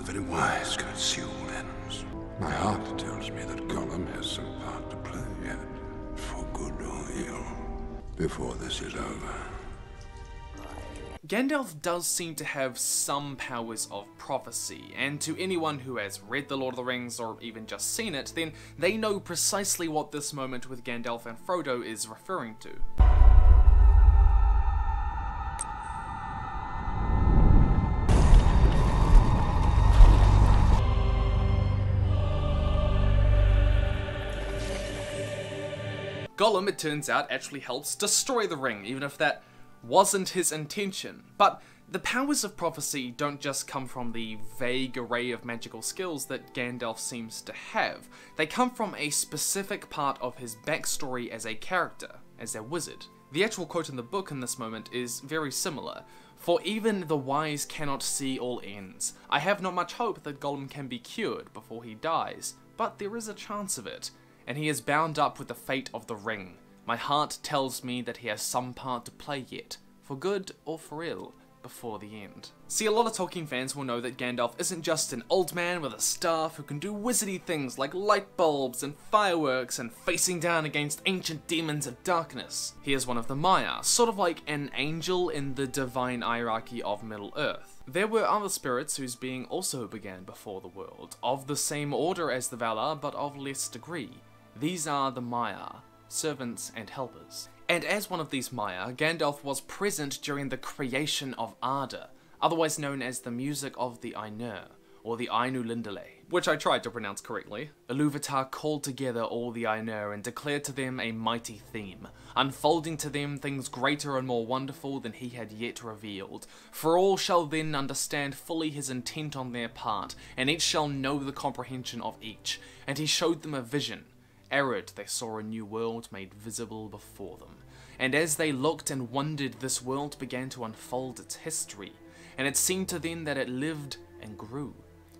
and very wise can assume ends. My heart tells me that Gollum has some part to play yet, for good or ill, before this is over. Gandalf does seem to have some powers of prophecy, and to anyone who has read The Lord of the Rings or even just seen it, then they know precisely what this moment with Gandalf and Frodo is referring to. Gollum, it turns out, actually helps destroy the ring, even if that wasn't his intention. But the powers of prophecy don't just come from the vague array of magical skills that Gandalf seems to have. They come from a specific part of his backstory as a character, as a wizard. The actual quote in the book in this moment is very similar. "For even the wise cannot see all ends. I have not much hope that Gollum can be cured before he dies, but there is a chance of it, and he is bound up with the fate of the ring. My heart tells me that he has some part to play yet, for good or for ill, before the end." See, a lot of Tolkien fans will know that Gandalf isn't just an old man with a staff who can do wizardy things like light bulbs and fireworks and facing down against ancient demons of darkness. He is one of the Maiar, sort of like an angel in the divine hierarchy of Middle-earth. There were other spirits whose being also began before the world, of the same order as the Valar, but of less degree. These are the Maiar, servants and helpers. And as one of these Maiar, Gandalf was present during the creation of Arda, otherwise known as the Music of the Ainur, or the Ainulindale, which I tried to pronounce correctly. Iluvatar called together all the Ainur and declared to them a mighty theme, unfolding to them things greater and more wonderful than he had yet revealed. For all shall then understand fully his intent on their part, and each shall know the comprehension of each. And he showed them a vision. Arid, they saw a new world made visible before them. And as they looked and wondered, this world began to unfold its history, and it seemed to them that it lived and grew.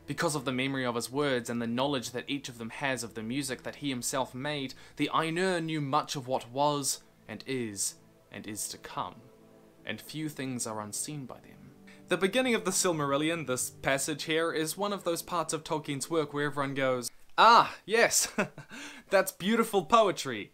Because of the memory of his words and the knowledge that each of them has of the music that he himself made, the Ainur knew much of what was, and is to come, and few things are unseen by them. The beginning of the Silmarillion, this passage here, is one of those parts of Tolkien's work where everyone goes, "Ah, yes, that's beautiful poetry.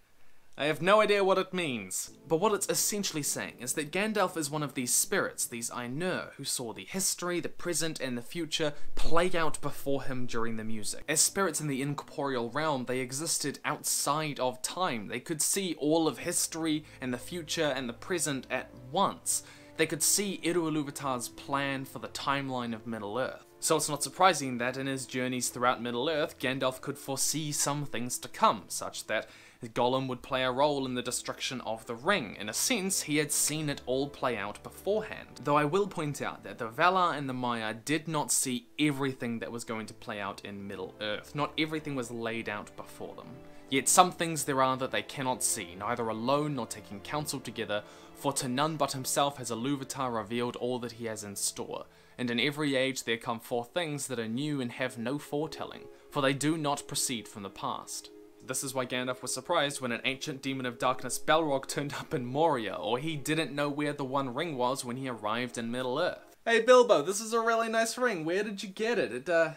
I have no idea what it means." But what it's essentially saying is that Gandalf is one of these spirits, these Ainur, who saw the history, the present, and the future play out before him during the music. As spirits in the incorporeal realm, they existed outside of time. They could see all of history and the future and the present at once. They could see Eru Iluvatar's plan for the timeline of Middle-earth. So it's not surprising that in his journeys throughout Middle-earth, Gandalf could foresee some things to come, such that Gollum would play a role in the destruction of the ring. In a sense, he had seen it all play out beforehand. Though I will point out that the Valar and the Maiar did not see everything that was going to play out in Middle-earth. Not everything was laid out before them. Yet some things there are that they cannot see, neither alone nor taking counsel together, for to none but himself has Iluvatar revealed all that he has in store. And in every age there come forth things that are new and have no foretelling, for they do not proceed from the past. This is why Gandalf was surprised when an ancient demon of darkness Balrog turned up in Moria, or he didn't know where the One Ring was when he arrived in Middle-earth. "Hey Bilbo, this is a really nice ring, where did you get it? It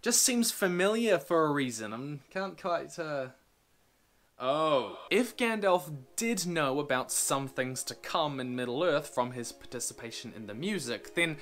just seems familiar for a reason, I can't quite Oh. If Gandalf did know about some things to come in Middle-earth from his participation in the music, then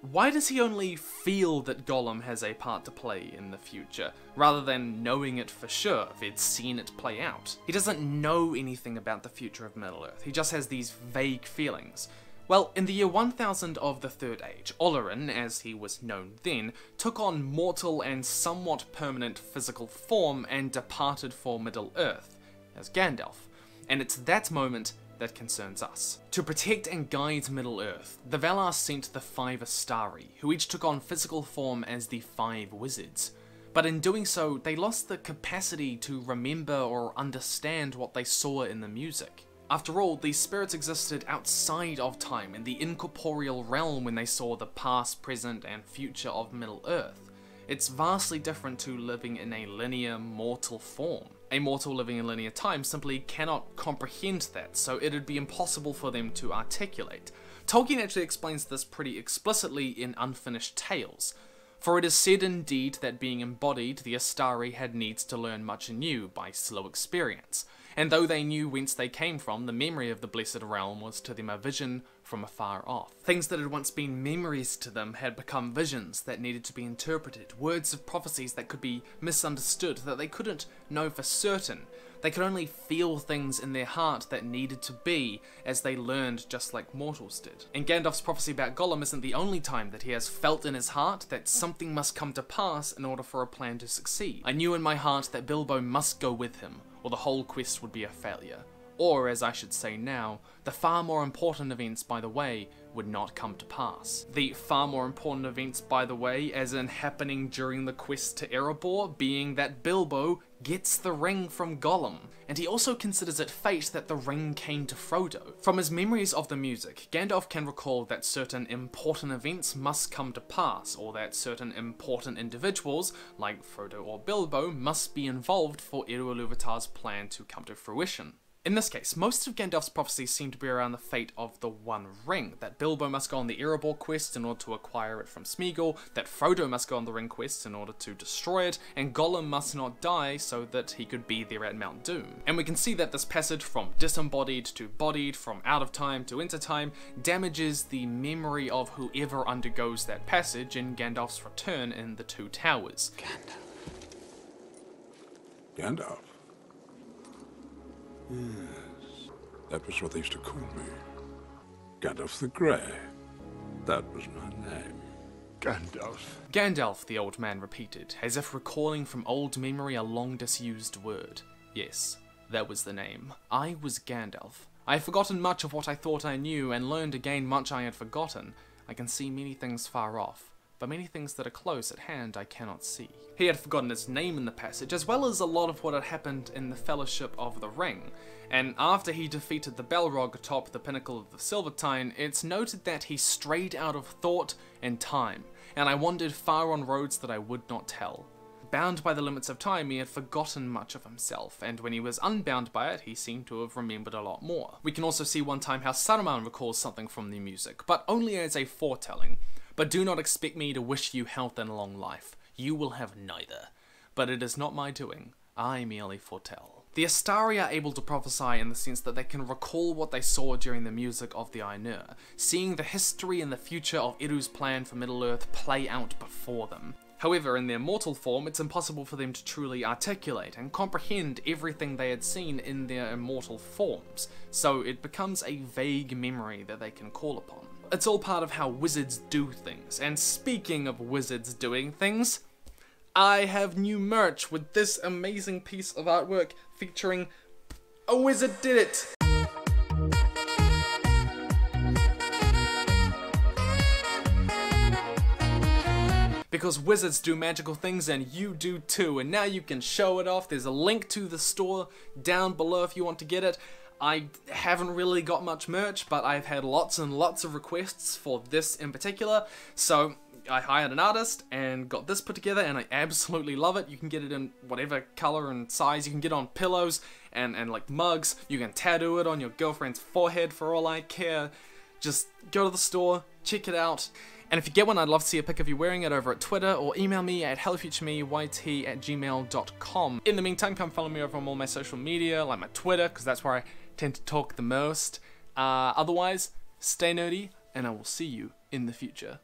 why does he only feel that Gollum has a part to play in the future, rather than knowing it for sure if he'd seen it play out? He doesn't know anything about the future of Middle-earth, he just has these vague feelings. Well, in the year 1000 of the Third Age, Olórin, as he was known then, took on mortal and somewhat permanent physical form and departed for Middle-earth, as Gandalf. And it's that moment that concerns us. To protect and guide Middle-earth, the Valar sent the five Astari, who each took on physical form as the five wizards. But in doing so, they lost the capacity to remember or understand what they saw in the music. After all, these spirits existed outside of time in the incorporeal realm when they saw the past, present, and future of Middle-earth. It's vastly different to living in a linear, mortal form. A mortal living in linear time simply cannot comprehend that, so it'd be impossible for them to articulate. Tolkien actually explains this pretty explicitly in Unfinished Tales. For it is said indeed that being embodied, the Istari had needs to learn much anew by slow experience, and though they knew whence they came from, the memory of the Blessed Realm was to them a vision from afar off. Things that had once been memories to them had become visions that needed to be interpreted, words of prophecies that could be misunderstood, that they couldn't know for certain. They could only feel things in their heart that needed to be, as they learned just like mortals did. And Gandalf's prophecy about Gollum isn't the only time that he has felt in his heart that something must come to pass in order for a plan to succeed. I knew in my heart that Bilbo must go with him, or the whole quest would be a failure. Or, as I should say now, the far more important events by the way would not come to pass. The far more important events by the way, as in happening during the quest to Erebor, being that Bilbo gets the ring from Gollum, and he also considers it fate that the ring came to Frodo. From his memories of the music, Gandalf can recall that certain important events must come to pass, or that certain important individuals, like Frodo or Bilbo, must be involved for Eru Iluvatar's plan to come to fruition. In this case, most of Gandalf's prophecies seem to be around the fate of the One Ring, that Bilbo must go on the Erebor quest in order to acquire it from Smeagol, that Frodo must go on the Ring quest in order to destroy it, and Gollum must not die so that he could be there at Mount Doom. And we can see that this passage from disembodied to bodied, from out of time to into time, damages the memory of whoever undergoes that passage in Gandalf's return in The Two Towers. Gandalf? Yes, that was what they used to call me. Gandalf the Grey. That was my name. Gandalf. Gandalf, the old man repeated, as if recalling from old memory a long disused word. Yes, that was the name. I was Gandalf. I had forgotten much of what I thought I knew, and learned again much I had forgotten. I can see many things far off, but many things that are close at hand I cannot see. He had forgotten his name in the passage, as well as a lot of what had happened in the Fellowship of the Ring, and after he defeated the Balrog atop the pinnacle of the Silvertine, it's noted that he strayed out of thought and time, and I wandered far on roads that I would not tell. Bound by the limits of time, he had forgotten much of himself, and when he was unbound by it, he seemed to have remembered a lot more. We can also see one time how Saruman recalls something from the music, but only as a foretelling. But do not expect me to wish you health and long life. You will have neither. But it is not my doing. I merely foretell. The Istari are able to prophesy in the sense that they can recall what they saw during the music of the Ainur, seeing the history and the future of Eru's plan for Middle-earth play out before them. However, in their mortal form, it's impossible for them to truly articulate and comprehend everything they had seen in their immortal forms, so it becomes a vague memory that they can call upon. It's all part of how wizards do things, and speaking of wizards doing things, I have new merch with this amazing piece of artwork featuring a wizard did it! Because wizards do magical things and you do too, and now you can show it off. There's a link to the store down below if you want to get it. I haven't really got much merch, but I've had lots and lots of requests for this in particular, so I hired an artist and got this put together, and I absolutely love it. You can get it in whatever color and size. You can get it on pillows and like mugs. You can tattoo it on your girlfriend's forehead for all I care. Just go to the store, check it out. And if you get one, I'd love to see a pic of you wearing it over at Twitter, or email me at hellofuturemeyt@gmail.com. In the meantime, come follow me over on all my social media, like my Twitter, because that's where I tend to talk the most. Otherwise, stay nerdy, and I will see you in the future.